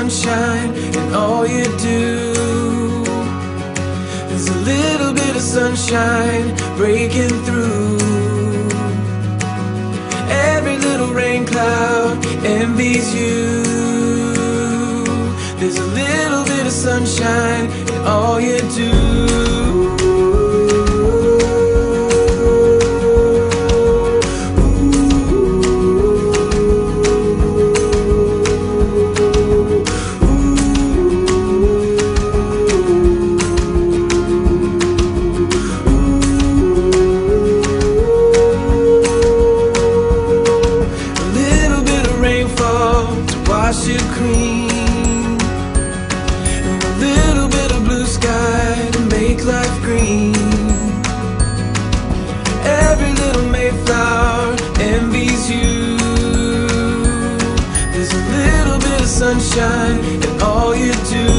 sunshine, and all you do is a little bit of sunshine breaking through. Every little rain cloud envies you. There's a little bit of sunshine in all you do. Sunshine and all you do.